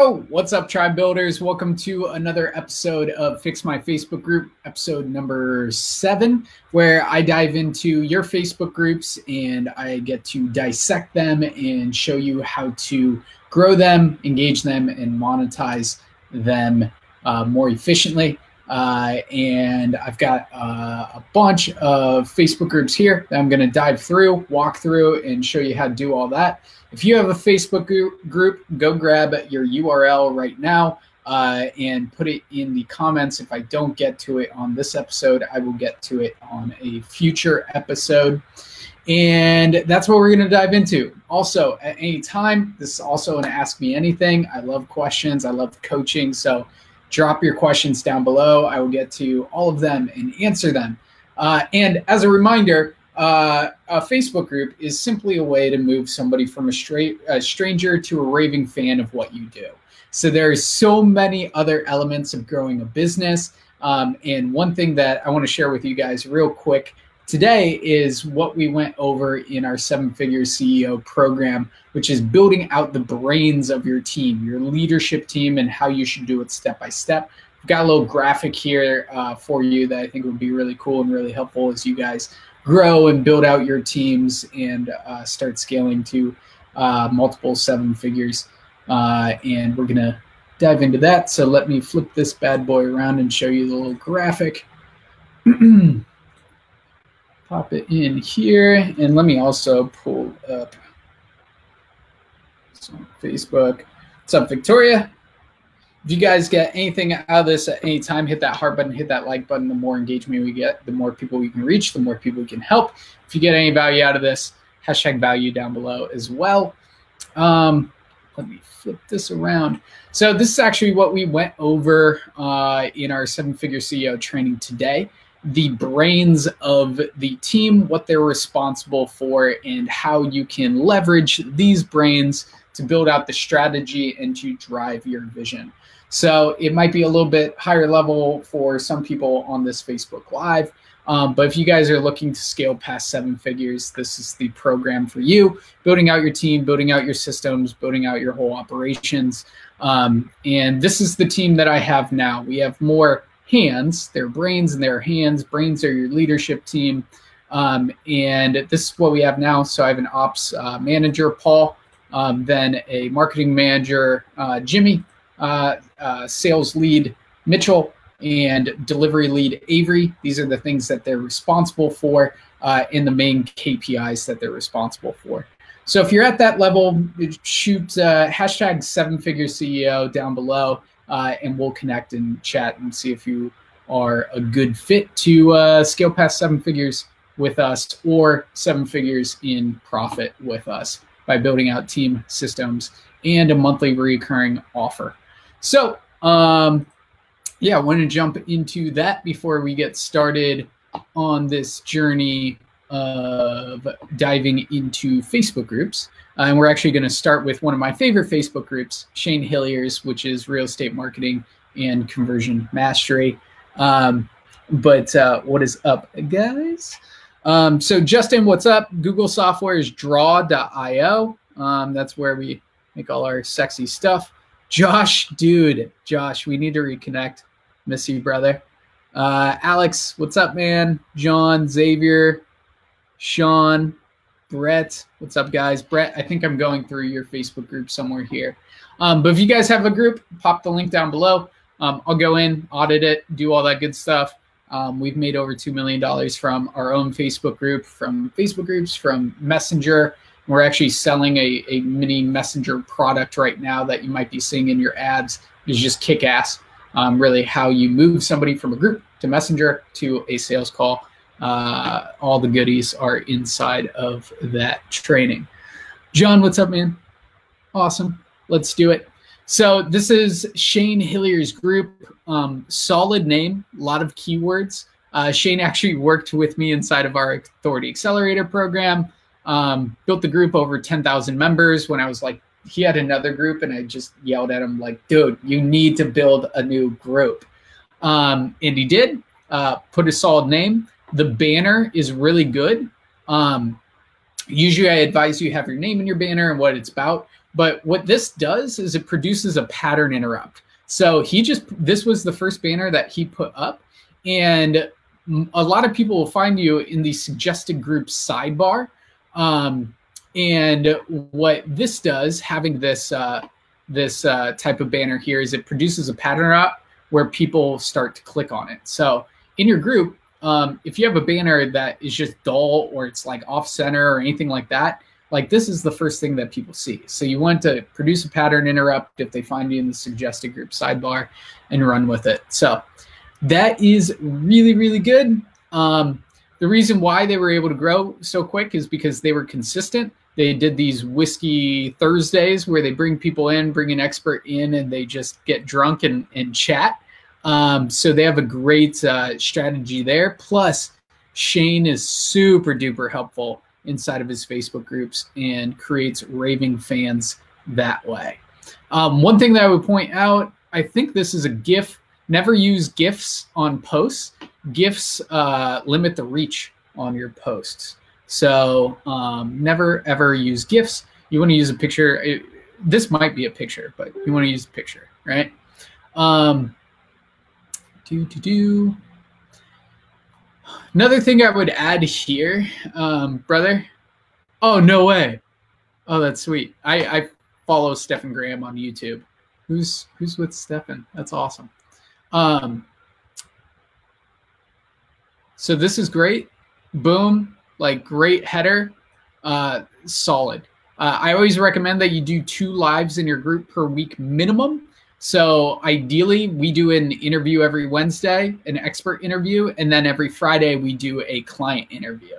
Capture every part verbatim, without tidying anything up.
Oh, what's up, tribe builders? Welcome to another episode of Fix My Facebook Group, episode number seven, where I dive into your Facebook groups and I get to dissect them and show you how to grow them, engage them, and monetize them uh, more efficiently. Uh, and I've got uh, a bunch of Facebook groups here that I'm going to dive through, walk through, and show you how to do all that. If you have a Facebook group, go grab your U R L right now uh, and put it in the comments. If I don't get to it on this episode, I will get to it on a future episode. And that's what we're going to dive into. Also, at any time, this is also an Ask Me Anything. I love questions. I love coaching. So drop your questions down below. I will get to all of them and answer them. Uh, and as a reminder, uh, a Facebook group is simply a way to move somebody from a, straight, a stranger to a raving fan of what you do. So there are so many other elements of growing a business. Um, and one thing that I want to share with you guys real quick today is what we went over in our seven figure C E O program, which is building out the brains of your team, your leadership team, and how you should do it step by step. We've got a little graphic here uh, for you that I think would be really cool and really helpful as you guys grow and build out your teams and uh, start scaling to uh, multiple seven figures. Uh, and we're gonna dive into that. So let me flip this bad boy around and show you the little graphic. Pop it in here, and let me also pull up some Facebook. What's up, Victoria? If you guys get anything out of this at any time, hit that heart button, hit that like button. The more engagement we get, the more people we can reach, the more people we can help. If you get any value out of this, hashtag value down below as well. Um, let me flip this around. So this is actually what we went over uh, in our seven figure C E O training today. The brains of the team, what they're responsible for, and how you can leverage these brains to build out the strategy and to drive your vision. So it might be a little bit higher level for some people on this Facebook Live, um, but if you guys are looking to scale past seven figures, this is the program for you, building out your team, building out your systems, building out your whole operations. Um, and this is the team that I have now. We have more hands, their brains and their hands. Brains are your leadership team. Um, and this is what we have now. So I have an ops uh, manager, Paul, um, then a marketing manager, uh, Jimmy, uh, uh, sales lead, Mitchell, and delivery lead, Avery. These are the things that they're responsible for uh, in the main K P Is that they're responsible for. So if you're at that level, shoot uh, hashtag seven figure C E O down below. Uh, and we'll connect and chat and see if you are a good fit to uh, scale past seven figures with us or seven figures in profit with us by building out team systems and a monthly recurring offer. So um, yeah, I want to jump into that before we get started on this journey of diving into Facebook groups. Uh, and we're actually going to start with one of my favorite Facebook groups, Shane Hillier's, which is Real Estate Marketing and Conversion Mastery. Um, but uh, what is up, guys? Um, so Justin, what's up? Google software is draw dot i o. Um, that's where we make all our sexy stuff. Josh, dude, Josh, we need to reconnect. Miss you, brother. Uh, Alex, what's up, man? John, Xavier, Sean, Brett, what's up, guys? Brett, I think I'm going through your Facebook group somewhere here. Um, but if you guys have a group, pop the link down below. Um, I'll go in, audit it, do all that good stuff. Um, we've made over two million dollars from our own Facebook group, from Facebook groups, from Messenger. We're actually selling a, a mini Messenger product right now that you might be seeing in your ads. It's just kick-ass, um, really how you move somebody from a group to Messenger to a sales call. Uh, all the goodies are inside of that training. John, what's up, man? Awesome. Let's do it. So this is Shane Hillier's group. Um, solid name, a lot of keywords. Uh, Shane actually worked with me inside of our Authority Accelerator program, um, built the group over ten thousand members when I was like, he had another group and I just yelled at him like, dude, you need to build a new group. Um, and he did, uh, put a solid name. The banner is really good. Um, usually I advise you have your name in your banner and what it's about. But what this does is it produces a pattern interrupt. So he just, this was the first banner that he put up, and a lot of people will find you in the suggested groups sidebar. Um, and what this does, having this uh, this uh, type of banner here, is it produces a pattern interrupt where people start to click on it. So in your group, um, if you have a banner that is just dull or it's like off center or anything like that, like this is the first thing that people see. So you want to produce a pattern interrupt if they find you in the suggested group sidebar and run with it. So that is really, really good. Um, the reason why they were able to grow so quick is because they were consistent. They did these Whiskey Thursdays where they bring people in, bring an expert in, and they just get drunk and, and chat. Um, so they have a great uh, strategy there. Plus, Shane is super duper helpful inside of his Facebook groups and creates raving fans that way. Um, one thing that I would point out, I think this is a GIF. Never use GIFs on posts. GIFs uh, limit the reach on your posts. So um, never ever use GIFs. You want to use a picture. It, this might be a picture, but you want to use a picture, right? Um, Do, do, do. Another thing I would add here, um, brother. Oh, no way. Oh, that's sweet. I, I follow Stephen Graham on YouTube. Who's who's with Stephen? That's awesome. Um, so this is great. Boom. Like great header. Uh, solid. Uh, I always recommend that you do two lives in your group per week minimum. So ideally, we do an interview every Wednesday, an expert interview, and then every Friday we do a client interview.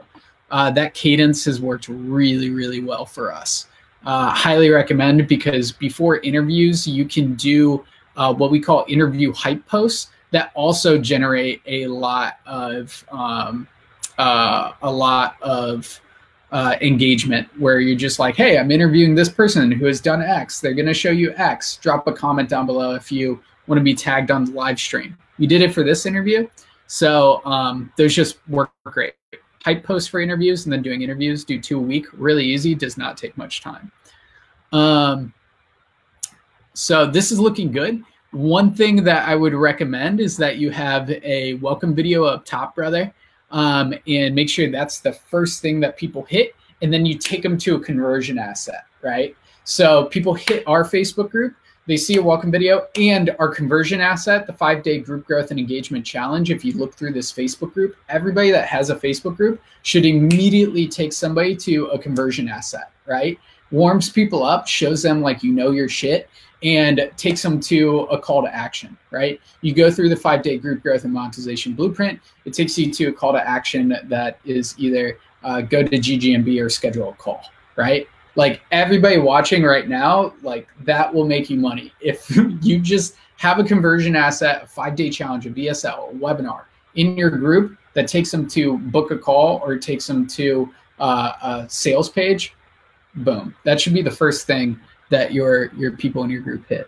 Uh, that cadence has worked really, really well for us. Uh, highly recommend, because before interviews, you can do uh, what we call interview hype posts that also generate a lot of um, uh, a lot of Uh, engagement, where you're just like, hey, I'm interviewing this person who has done X. They're going to show you X. Drop a comment down below if you want to be tagged on the live stream. We did it for this interview. So um, those just work great. Hype posts for interviews, and then doing interviews. Do two a week. Really easy. Does not take much time. Um, so this is looking good. One thing that I would recommend is that you have a welcome video up top, brother. Um, and make sure that's the first thing that people hit, and then you take them to a conversion asset, right? So people hit our Facebook group, they see a welcome video, and our conversion asset, the five-day group growth and engagement challenge. If you look through this Facebook group, everybody that has a Facebook group should immediately take somebody to a conversion asset, right? Warms people up, shows them like you know your shit, and takes them to a call to action, right? You go through the five-day group growth and monetization blueprint. It takes you to a call to action that is either uh, go to G G M B or schedule a call, right? Like everybody watching right now, like that will make you money. If you just have a conversion asset, a five-day challenge, a V S L, a webinar in your group that takes them to book a call or takes them to uh, a sales page, boom. That should be the first thing that your your people in your group hit.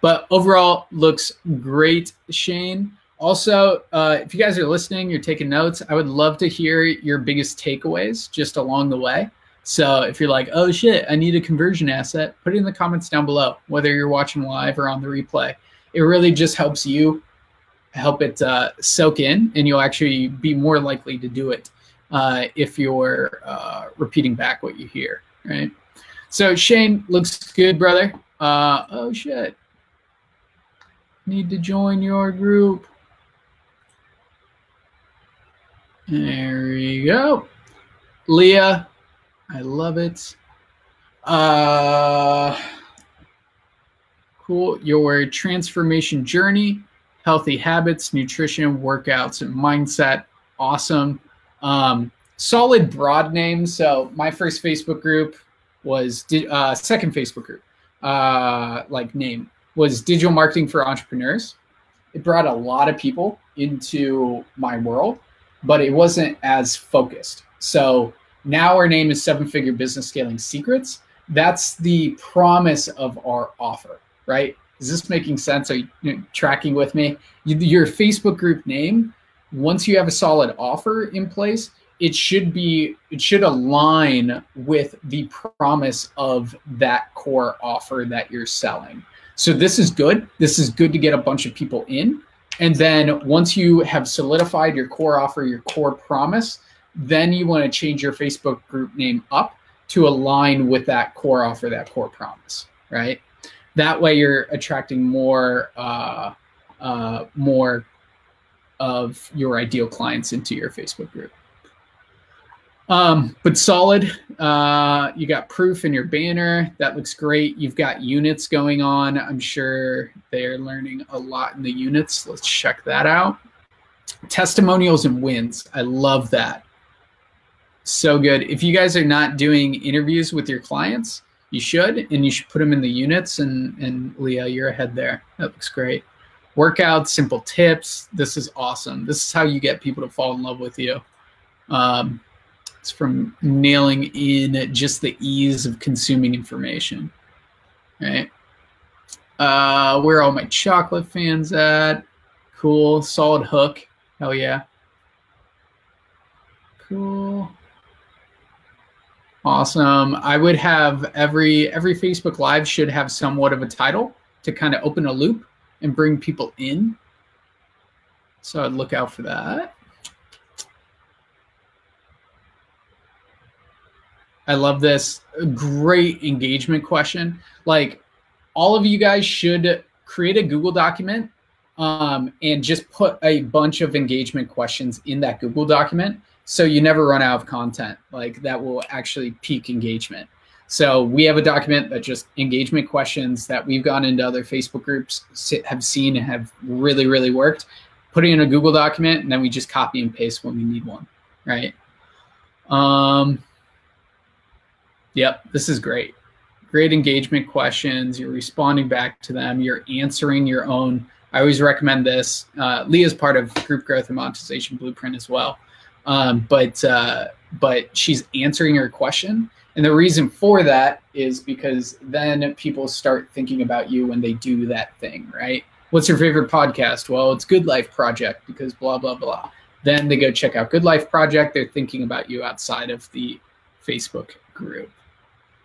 But overall, looks great, Shane. Also, uh, if you guys are listening, you're taking notes, I would love to hear your biggest takeaways just along the way. So if you're like, oh shit, I need a conversion asset, put it in the comments down below, whether you're watching live or on the replay. It really just helps you help it uh, soak in, and you'll actually be more likely to do it uh, if you're uh, repeating back what you hear, right? So Shane, looks good, brother. Uh, oh shit, need to join your group. There you go. Leah, I love it. Uh, cool, your transformation journey, healthy habits, nutrition, workouts, and mindset, awesome. Um, solid broad name. So my first Facebook group, was uh, second Facebook group, uh, like name, was Digital Marketing for Entrepreneurs. It brought a lot of people into my world, but it wasn't as focused. So now our name is seven-Figure Business Scaling Secrets. That's the promise of our offer, right? Is this making sense? Are you, you know, tracking with me? Your Facebook group name, once you have a solid offer in place, it should be, it should align with the promise of that core offer that you're selling. So this is good. This is good to get a bunch of people in. And then once you have solidified your core offer, your core promise, then you want to change your Facebook group name up to align with that core offer, that core promise, right? That way you're attracting more, uh, uh, more of your ideal clients into your Facebook group. Um, but solid, uh, you got proof in your banner. That looks great. You've got units going on. I'm sure they're learning a lot in the units. Let's check that out. Testimonials and wins. I love that. So good. If you guys are not doing interviews with your clients, you should, and you should put them in the units. And, and Leah, you're ahead there. That looks great. Workouts, simple tips. This is awesome. This is how you get people to fall in love with you. Um, It's from nailing in just the ease of consuming information, right? Uh, where are all my chocolate fans at? Cool, solid hook, hell yeah. Cool, awesome. I would have every, every Facebook Live should have somewhat of a title to kind of open a loop and bring people in. So I'd look out for that. I love this. Great engagement question. Like, all of you guys should create a Google document um, and just put a bunch of engagement questions in that Google document so you never run out of content. Like, that will actually peak engagement. So we have a document that just engagement questions that we've gone into other Facebook groups, have seen, have really, really worked. Put it in a Google document, and then we just copy and paste when we need one, right? Um... Yep, this is great. Great engagement questions. You're responding back to them. You're answering your own. I always recommend this. Uh, Leah's part of Group Growth and Monetization Blueprint as well. Um, but, uh, but she's answering her question. And the reason for that is because then people start thinking about you when they do that thing, right? What's your favorite podcast? Well, it's Good Life Project because blah, blah, blah. Then they go check out Good Life Project. They're thinking about you outside of the Facebook group.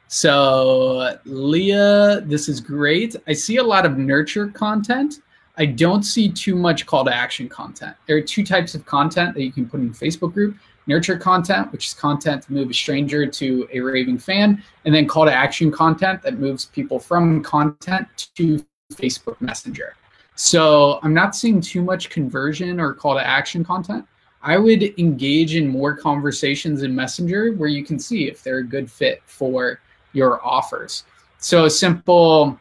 So Leah, this is great. I see a lot of nurture content. I don't see too much call to action content. There are two types of content that you can put in a Facebook group. Nurture content, which is content to move a stranger to a raving fan, and then call to action content that moves people from content to Facebook Messenger. So I'm not seeing too much conversion or call to action content. I would engage in more conversations in Messenger where you can see if they're a good fit for your offers. So a simple,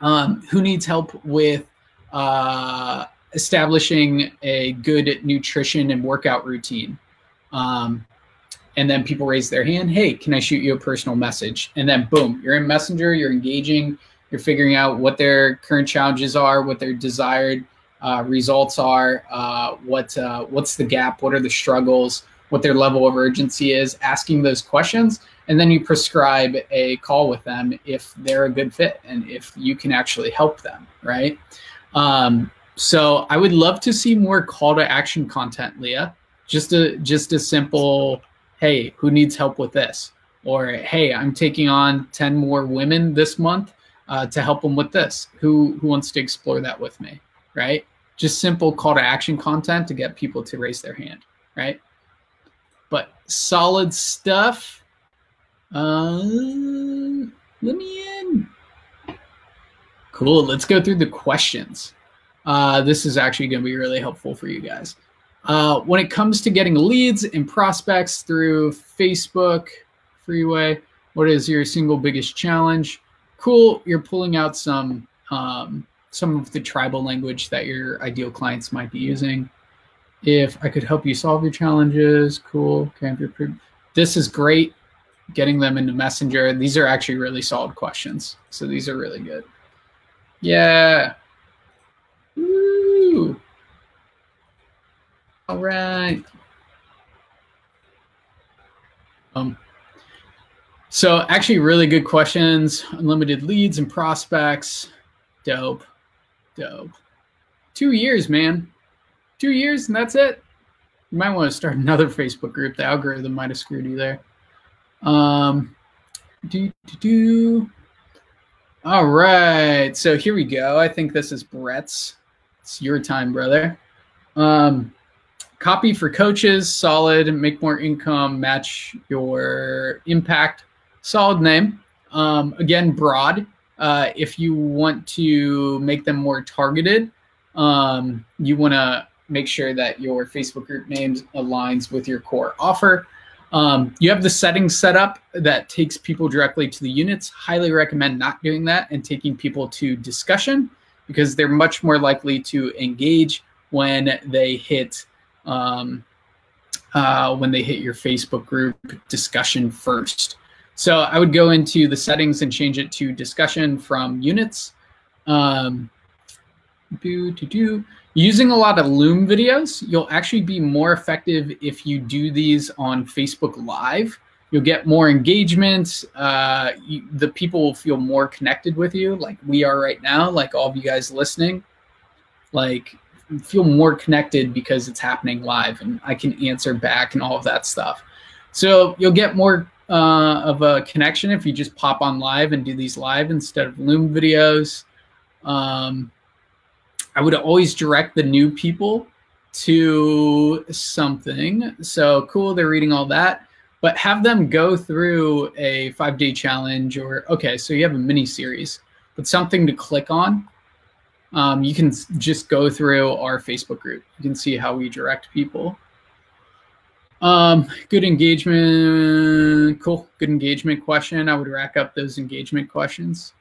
um, who needs help with uh, establishing a good nutrition and workout routine? Um, and then people raise their hand, hey, can I shoot you a personal message? And then boom, you're in Messenger, you're engaging, you're figuring out what their current challenges are, what their desired Uh, results are, uh, what, uh, what's the gap, what are the struggles, what their level of urgency is, asking those questions, and then you prescribe a call with them if they're a good fit and if you can actually help them, right? Um, so I would love to see more call to action content, Leah. Just a, just a simple, hey, who needs help with this? Or, hey, I'm taking on ten more women this month uh, to help them with this. Who, who wants to explore that with me, right? Just simple call to action content to get people to raise their hand, right? But solid stuff. Uh, let me in. Cool, let's go through the questions. Uh, this is actually gonna be really helpful for you guys. Uh, when it comes to getting leads and prospects through Facebook Freeway, what is your single biggest challenge? Cool, you're pulling out some, um, some of the tribal language that your ideal clients might be using. If I could help you solve your challenges, cool. This is great, getting them into Messenger. These are actually really solid questions. So these are really good. Yeah. Woo. All right. Um. So actually really good questions, unlimited leads and prospects. Dope. Dope. Two years, man. Two years and that's it. You might want to start another Facebook group. The algorithm might have screwed you there. Um, do, do, do. All right, so here we go. I think this is Brett's. It's your time, brother. Um, copy for coaches, solid, make more income, match your impact. Solid name. Um, again, broad. Uh, if you want to make them more targeted, um, you want to make sure that your Facebook group name aligns with your core offer. Um, you have the settings set up that takes people directly to the units. Highly recommend not doing that and taking people to discussion, because they're much more likely to engage when they hit um, uh, when they hit your Facebook group discussion first. So I would go into the settings and change it to discussion from units. Um, do, do, do. Using a lot of Loom videos, you'll actually be more effective if you do these on Facebook Live. You'll get more engagement. Uh, you, the people will feel more connected with you, like we are right now, like all of you guys listening. Like, feel more connected because it's happening live and I can answer back and all of that stuff. So you'll get more uh, of a connection if you just pop on live and do these live instead of Loom videos. Um, I would always direct the new people to something. So cool, they're reading all that, but have them go through a five-day challenge or, okay, so you have a mini series, but something to click on. Um, you can just go through our Facebook group. You can see how we direct people. Um, good engagement, cool, good engagement question. I would rack up those engagement questions.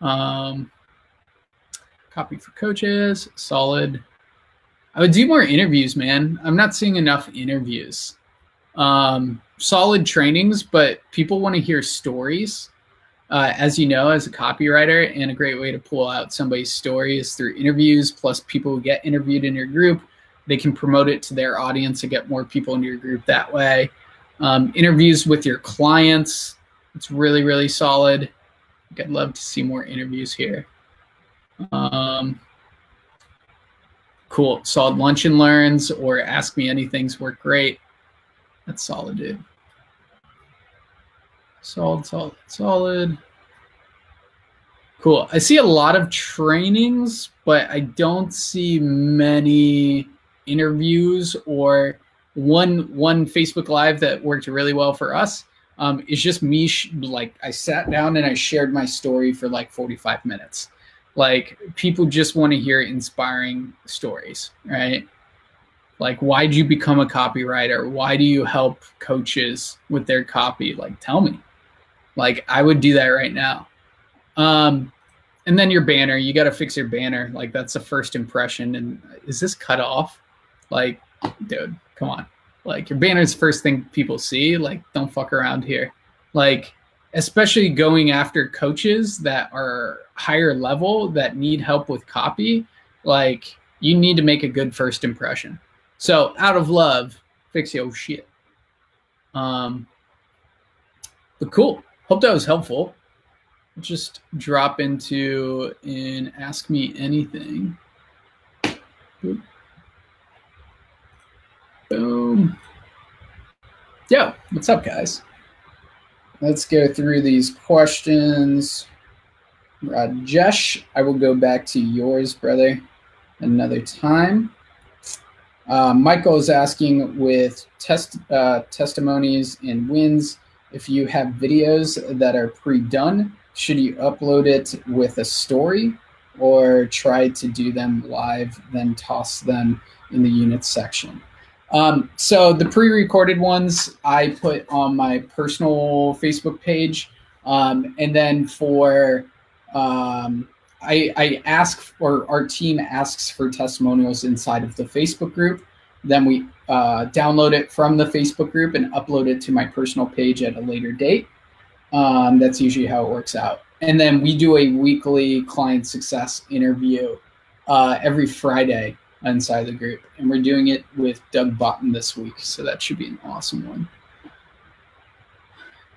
Um, Copy for coaches, solid. I would do more interviews, man. I'm not seeing enough interviews. Um, solid trainings, but people want to hear stories. Uh, as you know, as a copywriter, and a great way to pull out somebody's story is through interviews, plus people who get interviewed in your group, they can promote it to their audience and get more people into your group that way. Um, interviews with your clients, it's really, really solid. I'd love to see more interviews here. Um, cool. Solid lunch and learns or ask me anything's work great. That's solid, dude. Solid, solid, solid. Cool. I see a lot of trainings, but I don't see many interviews or one, one Facebook Live that worked really well for us. Um, it's just me, sh like I sat down and I shared my story for like forty-five minutes. Like, people just want to hear inspiring stories, right? Like, why'd you become a copywriter? Why do you help coaches with their copy? Like, tell me. Like, I would do that right now. Um, and then your banner, you got to fix your banner. Like, that's the first impression. And is this cut off? Like, dude, come on. Like, your banner is the first thing people see. Like, don't fuck around here. Like, especially going after coaches that are higher level that need help with copy, like you need to make a good first impression. So out of love, fix your shit. Um, but cool, hope that was helpful. Just drop into and ask me anything. Boop. Boom. Yo, what's up guys? Let's go through these questions. Rajesh, I will go back to yours, brother, another time. Uh, Michael is asking with test uh, testimonies and wins, if you have videos that are pre-done, should you upload it with a story or try to do them live, then toss them in the units section? Um, so the pre-recorded ones I put on my personal Facebook page. Um, and then for, um, I, I ask or our team asks for testimonials inside of the Facebook group. Then we, uh, download it from the Facebook group and upload it to my personal page at a later date. Um, that's usually how it works out. And then we do a weekly client success interview, uh, every Friday inside the group, and we're doing it with Doug Botten this week, so that should be an awesome one.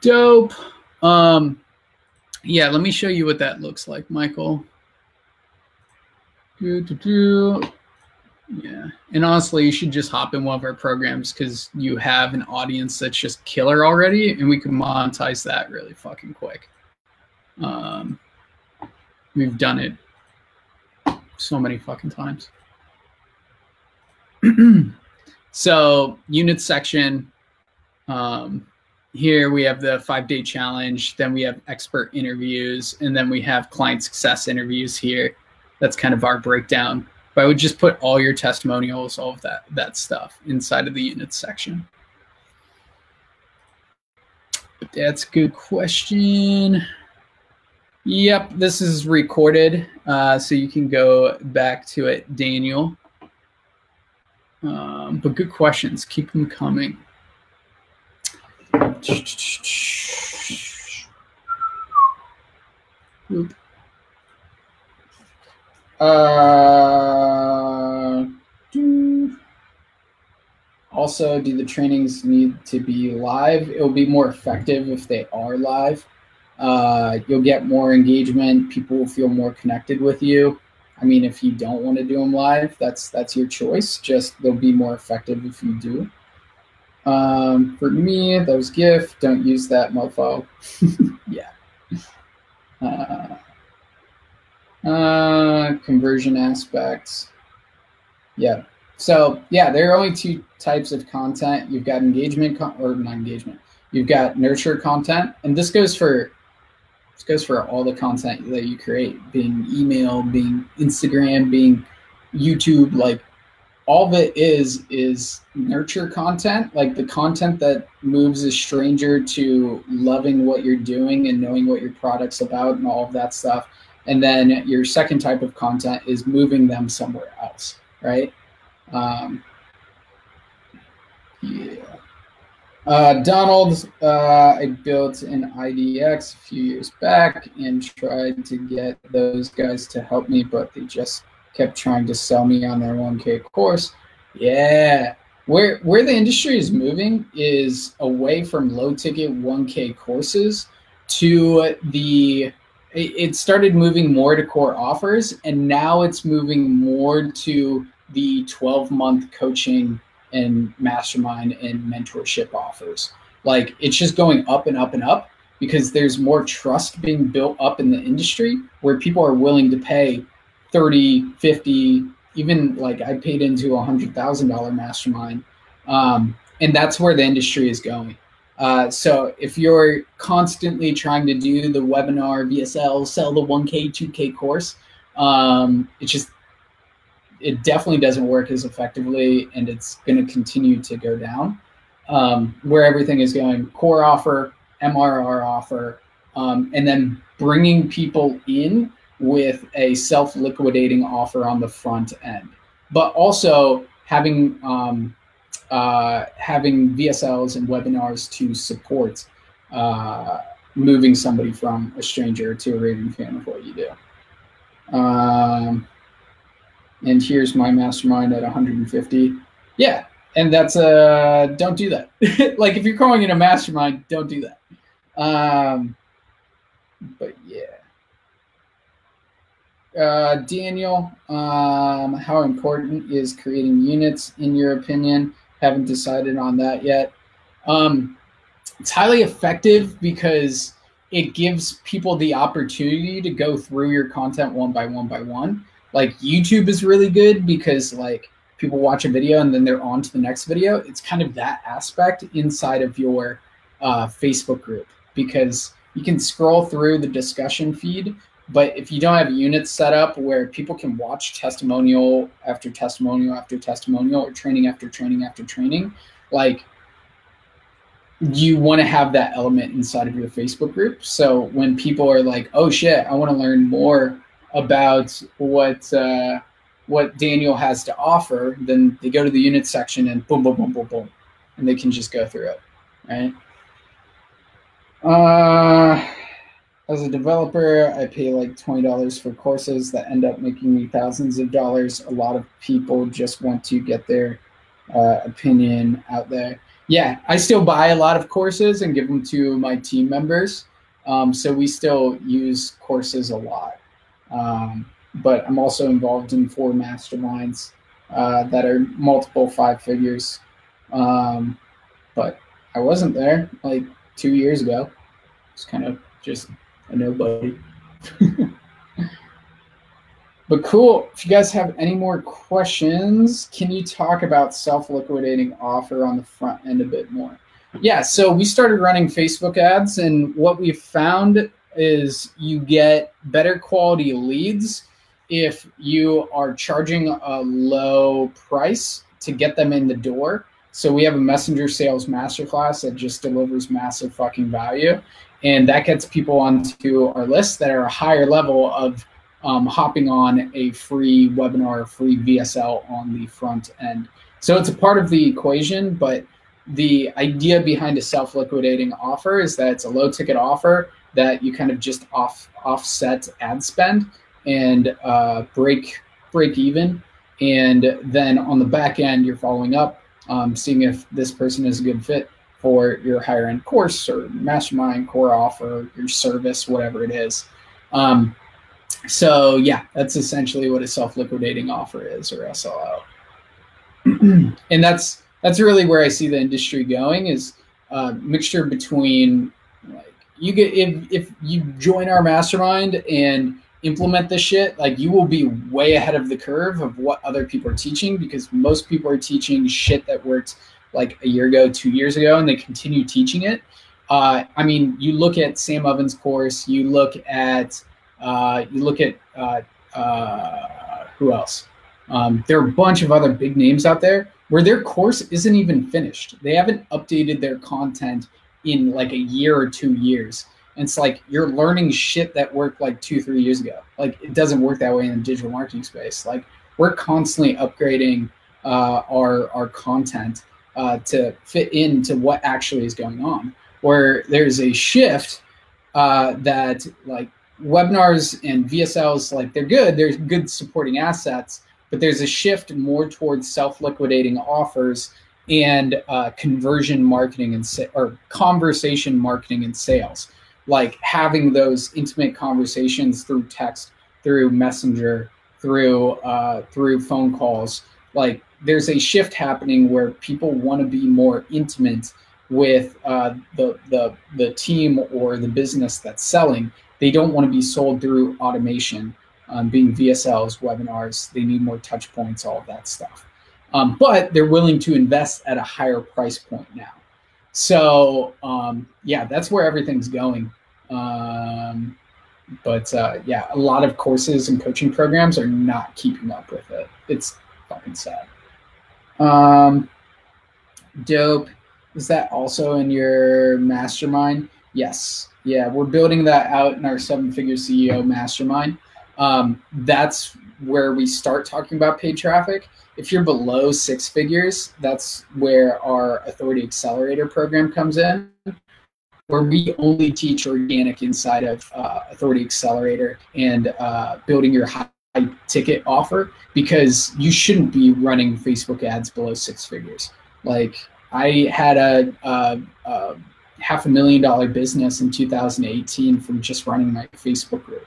Dope. Um, yeah, let me show you what that looks like, Michael. Do, do, do. Yeah. And honestly, you should just hop in one of our programs because you have an audience that's just killer already, and we can monetize that really fucking quick. Um, we've done it so many fucking times. So unit section, um, here we have the five-day challenge. Then we have expert interviews, and then we have client success interviews here. That's kind of our breakdown. But I would just put all your testimonials, all of that, that stuff inside of the units section. But that's a good question. Yep, this is recorded, uh, so you can go back to it, Daniel. Um, but good questions. Keep them coming. Oop. Uh, do. Also, do the trainings need to be live? It will be more effective if they are live. Uh, you'll get more engagement. People will feel more connected with you. I mean, if you don't want to do them live, that's that's your choice. Just they'll be more effective if you do. Um, for me, that was GIF. Don't use that, mofo. Yeah. Uh, uh conversion aspects. Yeah, so yeah, there are only two types of content. You've got engagement con or not engagement. You've got nurture content, and this goes for this goes for all the content that you create, being email, being Instagram, being YouTube. Like, all of it is is nurture content, like the content that moves a stranger to loving what you're doing and knowing what your product's about and all of that stuff. And then your second type of content is moving them somewhere else, right? Um, yeah. Uh, Donald, uh, I built an I D X a few years back and tried to get those guys to help me, but they just kept trying to sell me on their one K course. Yeah. Where, where the industry is moving is away from low-ticket one K courses to the... It started moving more to core offers, and now it's moving more to the twelve month coaching and mastermind and mentorship offers. Like, it's just going up and up and up because there's more trust being built up in the industry where people are willing to pay thirty, fifty, even like I paid into a hundred thousand dollar mastermind. Um, and that's where the industry is going. Uh, so if you're constantly trying to do the webinar, V S L, sell the one K, two K course, um, it just, it definitely doesn't work as effectively, and it's going to continue to go down. Um, where everything is going, core offer, M R R offer, um, and then bringing people in with a self-liquidating offer on the front end, but also having, um, Uh, having V S Ls and webinars to support uh, moving somebody from a stranger to a raving fan of what you do. Um, and here's my mastermind at one hundred fifty. Yeah, and that's uh, don't do that. Like, if you're calling it a mastermind, don't do that. Um, but yeah. Uh, Daniel, um, how important is creating units in your opinion? Haven't decided on that yet. Um, it's highly effective because it gives people the opportunity to go through your content one by one by one. Like, YouTube is really good because, like, people watch a video and then they're on to the next video. It's kind of that aspect inside of your uh, Facebook group, because you can scroll through the discussion feed. But if you don't have units set up where people can watch testimonial after testimonial after testimonial, or training after training after training, like, you want to have that element inside of your Facebook group. So when people are like, oh shit, I want to learn more about what uh, what Daniel has to offer, then they go to the units section and boom, boom, boom, boom, boom. And they can just go through it, right? Uh... As a developer, I pay like twenty dollars for courses that end up making me thousands of dollars. A lot of people just want to get their uh, opinion out there. Yeah, I still buy a lot of courses and give them to my team members. Um, so we still use courses a lot. Um, but I'm also involved in four masterminds uh, that are multiple five figures. Um, but I wasn't there like two years ago. It's kind of just a nobody. But cool, if you guys have any more questions, can you talk about self-liquidating offer on the front end a bit more? Yeah, so we started running Facebook ads, and what we found is you get better quality leads if you are charging a low price to get them in the door. So we have a messenger sales masterclass that just delivers massive fucking value. And that gets people onto our list that are a higher level of Um, hopping on a free webinar, free V S L on the front end. So it's a part of the equation, but the idea behind a self-liquidating offer is that it's a low-ticket offer that you kind of just off offset ad spend and uh, break break even. And then on the back end, you're following up, um, seeing if this person is a good fit for your higher-end course or mastermind, core offer, your service, whatever it is. Um, So yeah, that's essentially what a self-liquidating offer is, or S L O. And that's that's really where I see the industry going, is a mixture between like you get if if you join our mastermind and implement this shit, like you will be way ahead of the curve of what other people are teaching, because most people are teaching shit that worked like a year ago, two years ago, and they continue teaching it. Uh, I mean, you look at Sam Ovens' course, you look at Uh, you look at uh, uh, who else? Um, there are a bunch of other big names out there where their course isn't even finished. They haven't updated their content in like a year or two years. And it's like you're learning shit that worked like two, three years ago. Like it doesn't work that way in the digital marketing space. Like we're constantly upgrading uh, our, our content uh, to fit into what actually is going on, where there's a shift uh, that like, webinars and V S Ls, like they're good, they're good supporting assets, but there's a shift more towards self-liquidating offers and uh, conversion marketing and sa or conversation marketing and sales, like having those intimate conversations through text, through messenger, through uh, through phone calls. Like there's a shift happening where people want to be more intimate with uh, the the the team or the business that's selling. They don't want to be sold through automation, um, being V S Ls, webinars. They need more touch points, all of that stuff. Um, but they're willing to invest at a higher price point now. So um, yeah, that's where everything's going. Um, but uh, yeah, a lot of courses and coaching programs are not keeping up with it. It's fucking sad. Um, dope. Is that also in your mastermind? Yes. Yeah, we're building that out in our seven-figure C E O mastermind. Um, that's where we start talking about paid traffic. If you're below six figures, that's where our Authority Accelerator program comes in, where we only teach organic inside of uh, Authority Accelerator and uh, building your high-ticket offer, because you shouldn't be running Facebook ads below six figures. Like, I had a... a, a half a million dollar business in two thousand eighteen from just running my Facebook group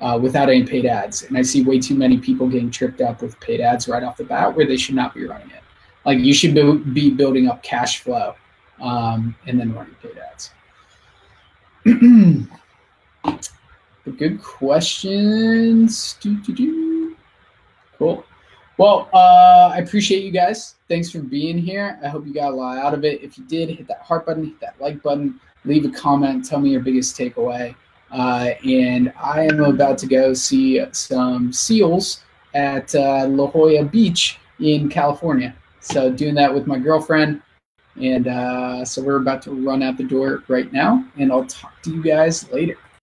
uh, without any paid ads. And I see way too many people getting tripped up with paid ads right off the bat, where they should not be running it. Like you should be building up cash flow um, and then running paid ads. Good questions. Doo, doo, doo. Cool. Well, uh, I appreciate you guys. Thanks for being here. I hope you got a lot out of it. If you did, hit that heart button, hit that like button, leave a comment, tell me your biggest takeaway. Uh, and I am about to go see some seals at uh, La Jolla Beach in California. So doing that with my girlfriend. And uh, so we're about to run out the door right now, and I'll talk to you guys later.